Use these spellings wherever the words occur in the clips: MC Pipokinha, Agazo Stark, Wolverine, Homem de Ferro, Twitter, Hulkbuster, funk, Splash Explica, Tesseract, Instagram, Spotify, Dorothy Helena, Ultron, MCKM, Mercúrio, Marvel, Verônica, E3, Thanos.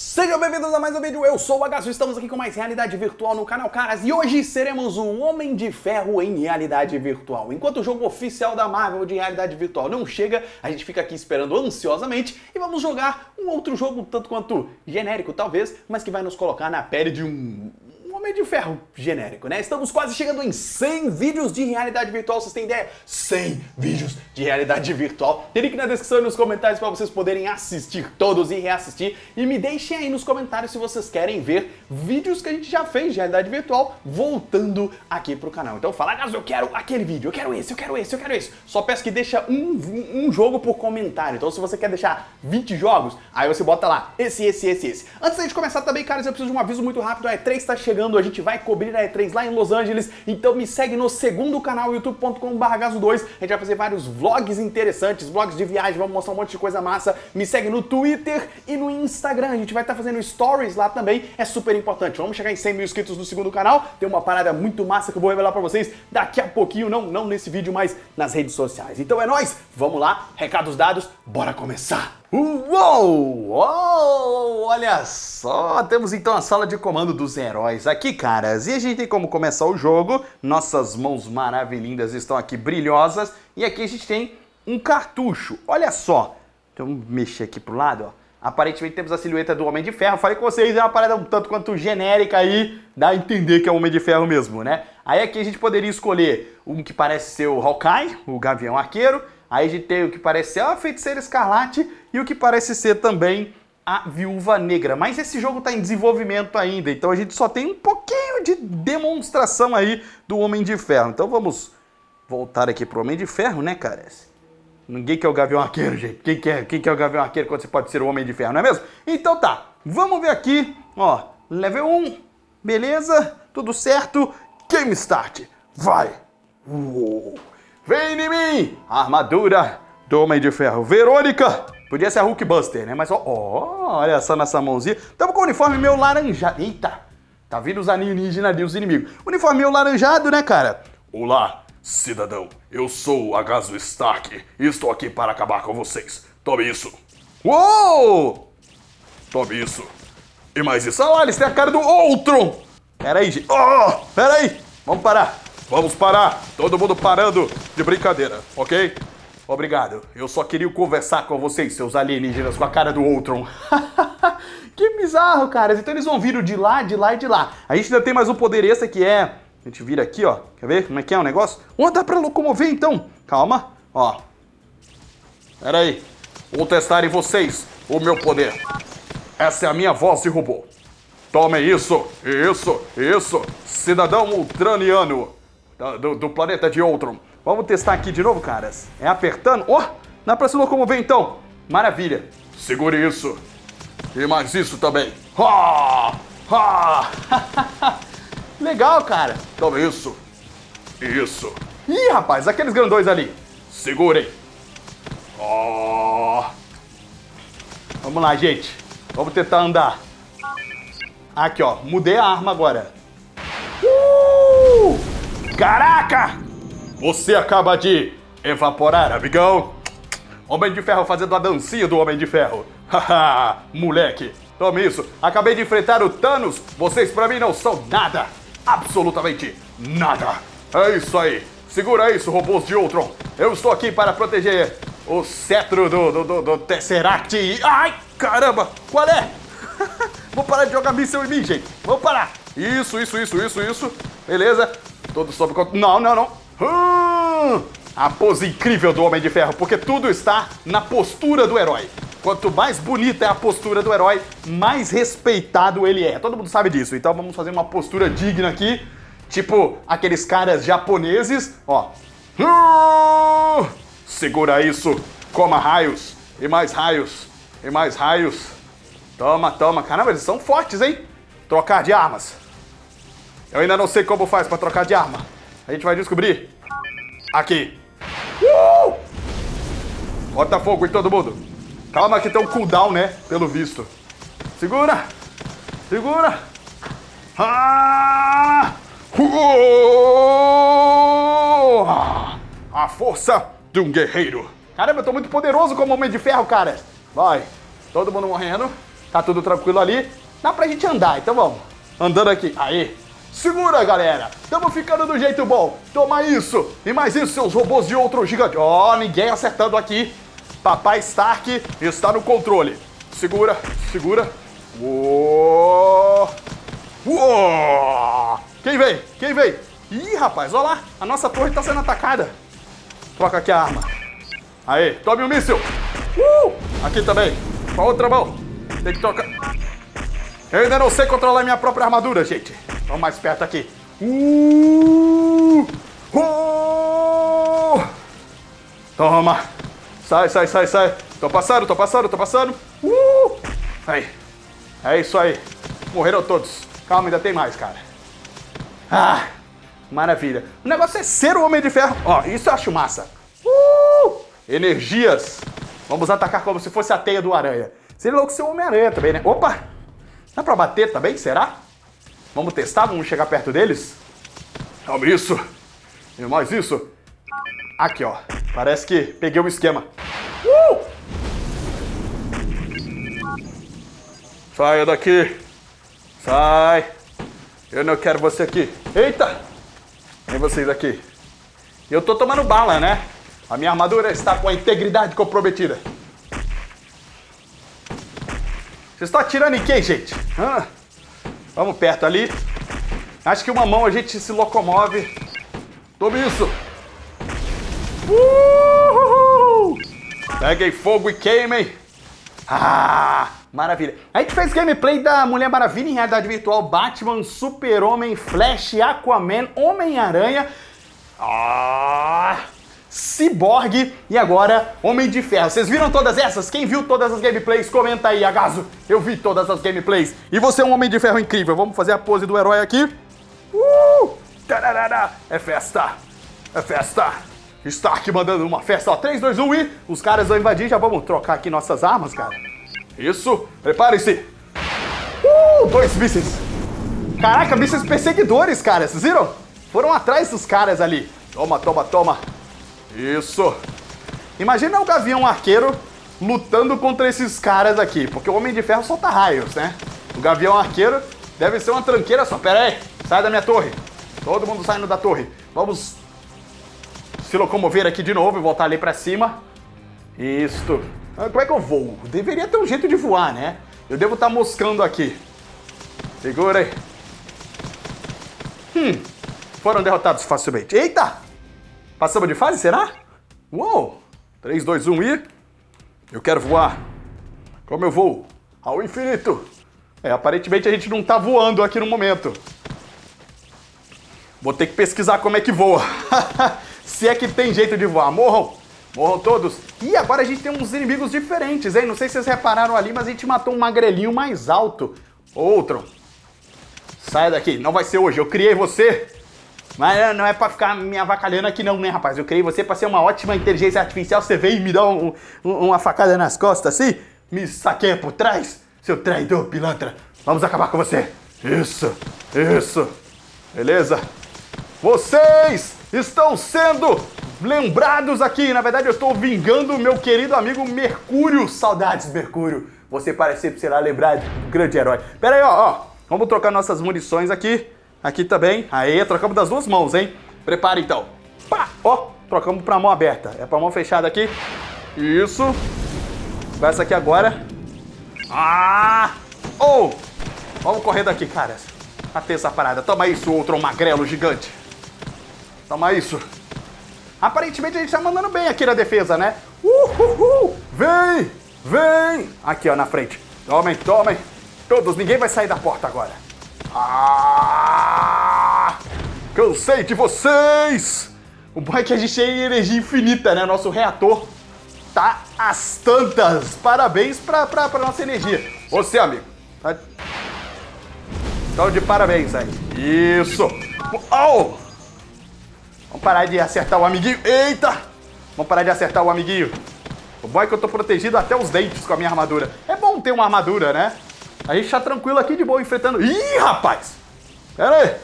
Sejam bem-vindos a mais um vídeo, eu sou o Agazo, estamos aqui com mais realidade virtual no canal, caras, e hoje seremos um Homem de Ferro em realidade virtual. Enquanto o jogo oficial da Marvel de realidade virtual não chega, a gente fica aqui esperando ansiosamente e vamos jogar um outro jogo, tanto quanto genérico talvez, mas que vai nos colocar na pele de um Homem de Ferro genérico, né? Estamos quase chegando em 100 vídeos de realidade virtual, vocês têm ideia? 100 vídeos de realidade virtual. Tem link na descrição e nos comentários para vocês poderem assistir todos e reassistir. E me deixem aí nos comentários se vocês querem ver vídeos que a gente já fez de realidade virtual voltando aqui pro canal. Então fala, Agazo, eu quero aquele vídeo, eu quero esse, eu quero esse, eu quero esse. Só peço que deixa um jogo por comentário. Então se você quer deixar 20 jogos, aí você bota lá, esse. Antes da gente começar também, caras, eu preciso de um aviso muito rápido, a E3 tá chegando. A gente vai cobrir a E3 lá em Los Angeles, então me segue no segundo canal, youtube.com/agazo2. A gente vai fazer vários vlogs interessantes, vlogs de viagem, vamos mostrar um monte de coisa massa. Me segue no Twitter e no Instagram, a gente vai estar fazendo stories lá também, é super importante. Vamos chegar em 100 mil inscritos no segundo canal, tem uma parada muito massa que eu vou revelar pra vocês daqui a pouquinho, não nesse vídeo, mas nas redes sociais. Então é nóis, vamos lá, recados dados, bora começar! Uou! Uou! Olha só, temos então a sala de comando dos heróis aqui, caras. E a gente tem como começar o jogo, nossas mãos maravilhindas estão aqui brilhosas. E aqui a gente tem um cartucho, olha só. Então vamos mexer aqui pro lado, ó. Aparentemente temos a silhueta do Homem de Ferro. Falei com vocês, é uma parada um tanto quanto genérica aí, dá a entender que é o Homem de Ferro mesmo, né? Aí aqui a gente poderia escolher um que parece ser o Hawkeye, o Gavião Arqueiro. Aí a gente tem o que parece ser a Feiticeira Escarlate e o que parece ser também a Viúva Negra. Mas esse jogo está em desenvolvimento ainda, então a gente só tem um pouquinho de demonstração aí do Homem de Ferro. Então vamos voltar aqui pro Homem de Ferro, né, caras? Ninguém quer o Gavião Arqueiro, gente. Quem quer o Gavião Arqueiro quando você pode ser o Homem de Ferro, não é mesmo? Então tá, vamos ver aqui, ó, level 1, beleza, tudo certo, Game Start, vai! Uou! Vem em mim! A armadura do Homem de Ferro. Verônica! Podia ser a Hulkbuster, né? Mas ó, olha só nessa mãozinha. Tamo com o uniforme meio laranjado. Eita! Tá vindo os alienígenas ali, os inimigos. Uniforme meio laranjado, né, cara? Olá, cidadão. Eu sou o Agazo Stark e estou aqui para acabar com vocês. Tome isso. Uou! Tome isso. E mais isso. Olha lá, eles têm a cara do Ultron. Pera aí, gente. Oh, pera aí. Vamos parar. Vamos parar! Todo mundo parando de brincadeira, ok? Obrigado. Eu só queria conversar com vocês, seus alienígenas, com a cara do Ultron. Que bizarro, cara. Então eles vão vir de lá, de lá e de lá. A gente ainda tem mais um poder extra que é... A gente vira aqui, ó. Quer ver como é que é o negócio? Oh, dá pra locomover, então. Calma, ó. Pera aí. Vou testar em vocês o meu poder. Essa é a minha voz de robô. Tomem isso, isso. Cidadão ultraniano. Do planeta de Ultron. Vamos testar aqui de novo, caras. É apertando. Ó, dá pra se locomover então. Maravilha. Segure isso. E mais isso também. Legal, cara. Então isso. Isso. Ih, rapaz, aqueles grandões ali. Segurem. Vamos lá, gente. Vamos tentar andar. Aqui, ó. Mudei a arma agora. Caraca! Você acaba de evaporar, amigão. Homem de Ferro fazendo a dancinha do Homem de Ferro. Haha, moleque. Tome isso. Acabei de enfrentar o Thanos. Vocês pra mim não são nada. Absolutamente nada. É isso aí. Segura isso, robôs de Ultron. Eu estou aqui para proteger o cetro do Tesseract. Ai, caramba. Qual é? Vou parar de jogar míssil em mim, gente. Vou parar. Isso. Beleza. Todo sob controle. Não. A pose incrível do Homem de Ferro, porque tudo está na postura do herói. Quanto mais bonita é a postura do herói, mais respeitado ele é. Todo mundo sabe disso, então vamos fazer uma postura digna aqui. Tipo aqueles caras japoneses, ó. Segura isso, coma raios, e mais raios, e mais raios. Toma. Caramba, eles são fortes, hein? Trocar de armas. Eu ainda não sei como faz pra trocar de arma. A gente vai descobrir. Aqui. Bota fogo em todo mundo. Calma que tem um cooldown, né? Pelo visto. Segura. A força de um guerreiro. Caramba, eu tô muito poderoso como Homem de Ferro, cara. Vai. Todo mundo morrendo. Tá tudo tranquilo ali. Dá pra gente andar, então vamos. Andando aqui. Aí. Segura, galera. Estamos ficando do jeito bom. Toma isso. E mais isso, seus robôs de outro gigante. Ó, ninguém acertando aqui. Papai Stark está no controle. Segura, segura. Uou. Uou. Quem vem? Quem vem? Ih, rapaz, olha lá. A nossa torre está sendo atacada. Troca aqui a arma. Aí, tome um míssil. Aqui também. Com a outra mão. Tem que trocar. Eu ainda não sei controlar minha própria armadura, gente. Vamos mais perto aqui. Toma. Sai, sai, sai, sai. Tô passando, tô passando, tô passando. Aí. É isso aí. Morreram todos. Calma, ainda tem mais, cara. Ah, maravilha. O negócio é ser o Homem de Ferro. Ó, isso eu acho massa. Energias. Vamos atacar como se fosse a teia do aranha. Seria louco ser o Homem-Aranha também, né? Opa. Dá pra bater também, será? Vamos testar, vamos chegar perto deles. Calma, isso. E mais isso. Aqui, ó. Parece que peguei um esquema. Saia daqui. Sai. Eu não quero você aqui. Eita. Tem vocês aqui. Eu tô tomando bala, né? A minha armadura está com a integridade comprometida. Vocês estão atirando em quem, gente? Hã? Vamos perto ali. Acho que uma mão a gente se locomove. Tome isso. Uhul. Peguem fogo e queimem. Ah, maravilha. A gente fez gameplay da Mulher Maravilha em realidade virtual, Batman, Super-Homem, Flash, Aquaman, Homem-Aranha, Ciborgue e agora Homem de Ferro. Vocês viram todas essas? Quem viu todas as gameplays, comenta aí, Agazo. Eu vi todas as gameplays. E você é um Homem de Ferro incrível. Vamos fazer a pose do herói aqui. É festa. É festa. Stark mandando uma festa. Ó, 3, 2, 1 e os caras vão invadir. Já vamos trocar aqui nossas armas, cara. Isso. Preparem-se. 2 mísseis. Caraca, mísseis perseguidores, cara. Vocês viram? Foram atrás dos caras ali. Toma, toma, toma. Isso. Imagina o Gavião Arqueiro lutando contra esses caras aqui, porque o Homem de Ferro solta raios, né? O Gavião Arqueiro deve ser uma tranqueira só. Pera aí, sai da minha torre. Todo mundo saindo da torre. Vamos se locomover aqui de novo e voltar ali pra cima. Isso. Como é que eu vou? Deveria ter um jeito de voar, né? Eu devo estar moscando aqui. Segura aí. Foram derrotados facilmente. Eita! Passamos de fase, será? Uou! 3, 2, 1 e... Eu quero voar. Como eu vou? Ao infinito. É, aparentemente a gente não tá voando aqui no momento. Vou ter que pesquisar como é que voa. Se é que tem jeito de voar. Morram! Morram todos. E agora a gente tem uns inimigos diferentes, hein? Não sei se vocês repararam ali, mas a gente matou um magrelinho mais alto. Outro. Sai daqui. Não vai ser hoje. Eu criei você. Mas não é pra ficar me avacalhando aqui não, né, rapaz? Eu criei você pra ser uma ótima inteligência artificial. Você veio e me dá uma facada nas costas, assim? Me saqueia por trás, seu traidor pilantra. Vamos acabar com você. Isso, isso. Beleza? Vocês estão sendo lembrados aqui. Na verdade, eu estou vingando o meu querido amigo Mercúrio. Saudades, Mercúrio. Você parece, será lembrado do grande herói. Pera aí, ó. Vamos trocar nossas munições aqui. Aqui também. Aê, trocamos das duas mãos, hein? Prepara, então. Pá! Ó, trocamos pra mão aberta. É pra mão fechada aqui. Isso. Vai essa aqui agora. Ah! Oh! Vamos correr daqui, cara. Até essa parada. Toma isso, outro magrelo gigante. Toma isso. Aparentemente a gente tá mandando bem aqui na defesa, né? Vem! Vem! Aqui, ó, na frente. Tomem, tomem. Todos, ninguém vai sair da porta agora. Ah, cansei de vocês! O bom é que a gente tem energia infinita, né? Nosso reator tá às tantas. Parabéns pra nossa energia. Você, amigo. Tá... Então, de parabéns aí. Isso! Oh! Vamos parar de acertar o amiguinho. Eita! Vamos parar de acertar o amiguinho. O bom é que eu tô protegido até os dentes com a minha armadura. É bom ter uma armadura, né? A gente tá tranquilo aqui de boa, enfrentando... Ih, rapaz! Pera aí!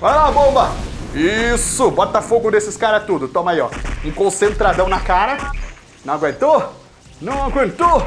Vai lá, bomba! Isso! Bota fogo nesses caras tudo. Toma aí, ó. Um concentradão na cara. Não aguentou? Não aguentou?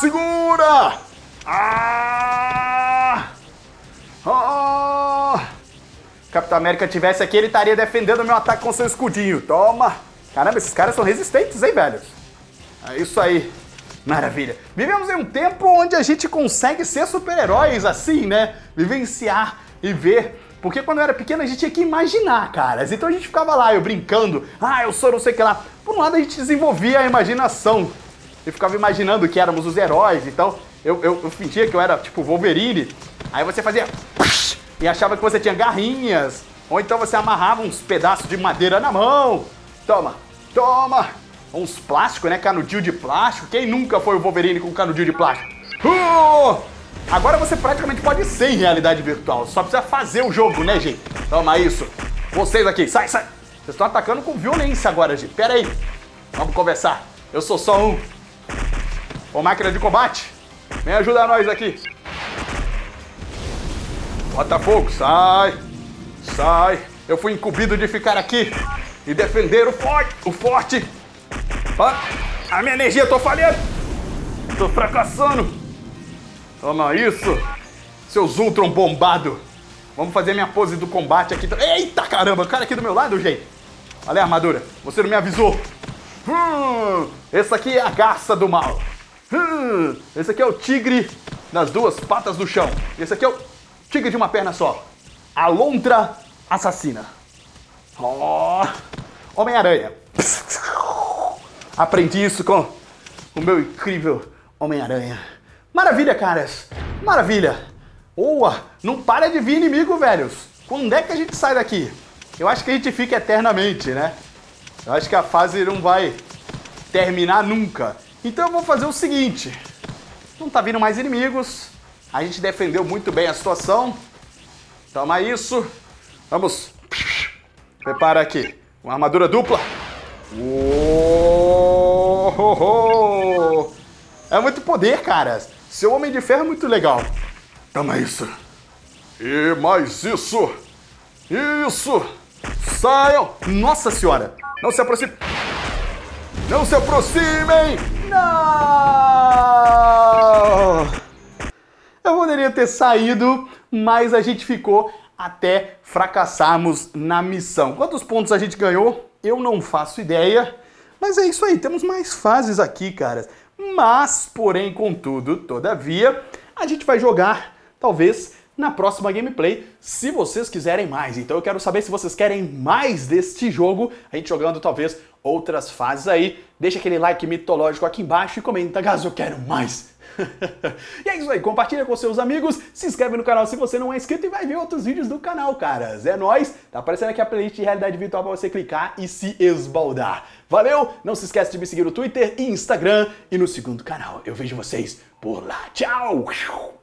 Segura! Capitão América tivesse aqui, ele estaria defendendo o meu ataque com seu escudinho. Toma! Caramba, esses caras são resistentes, hein, velho? É isso aí. Maravilha. Vivemos em um tempo onde a gente consegue ser super-heróis assim, né? Vivenciar e ver. Porque quando eu era pequeno a gente tinha que imaginar, caras. Então a gente ficava lá, eu brincando. Ah, eu sou não sei o que lá. Por um lado a gente desenvolvia a imaginação. E ficava imaginando que éramos os heróis. Então eu fingia que eu era tipo Wolverine. Aí você fazia... E achava que você tinha garrinhas. Ou então você amarrava uns pedaços de madeira na mão. Toma, toma. Uns plásticos, né? Canudinho de plástico. Quem nunca foi o Wolverine com canudinho de plástico? Agora você praticamente pode ser em realidade virtual. Só precisa fazer o jogo, né, gente? Toma isso. Vocês aqui, sai, sai. Vocês estão atacando com violência agora, gente. Pera aí. Vamos conversar. Eu sou só um. Ô, máquina de combate. Vem ajudar nós aqui. Bota fogo, sai. Sai. Eu fui incumbido de ficar aqui e defender o forte. O forte. A minha energia, eu tô falhando. Tô fracassando. Toma isso, seus Ultron bombado. Vamos fazer minha pose do combate aqui. Eita, caramba, o cara aqui do meu lado, gente. Olha a armadura, você não me avisou. Esse aqui é a garça do mal. Esse aqui é o tigre nas duas patas do chão. Esse aqui é o tigre de uma perna só. A lontra assassina. Oh. Homem-Aranha. Aprendi isso com o meu incrível Homem-Aranha. Maravilha, caras. Maravilha. Boa. Não para de vir inimigo, velhos. Quando é que a gente sai daqui? Eu acho que a gente fica eternamente, né? Eu acho que a fase não vai terminar nunca. Então eu vou fazer o seguinte. Não tá vindo mais inimigos. A gente defendeu muito bem a situação. Toma isso. Vamos. Prepara aqui. Uma armadura dupla. Uou. É muito poder, caras. Seu Homem de Ferro é muito legal. Toma isso. E mais isso. Isso. Saiam. Nossa senhora. Não se aproximem. Não se aproximem. Não. Eu poderia ter saído, mas a gente ficou até fracassarmos na missão. Quantos pontos a gente ganhou? Eu não faço ideia. Mas é isso aí. Temos mais fases aqui, caras. Mas, porém, contudo, todavia, a gente vai jogar, talvez, na próxima gameplay, se vocês quiserem mais. Então eu quero saber se vocês querem mais deste jogo, a gente jogando, talvez, outras fases aí. Deixa aquele like mitológico aqui embaixo e comenta, caso eu quero mais. E é isso aí, compartilha com seus amigos, se inscreve no canal se você não é inscrito e vai ver outros vídeos do canal, caras. É nóis, tá aparecendo aqui a playlist de realidade virtual pra você clicar e se esbaldar. Valeu, não se esquece de me seguir no Twitter e Instagram e no segundo canal. Eu vejo vocês por lá. Tchau!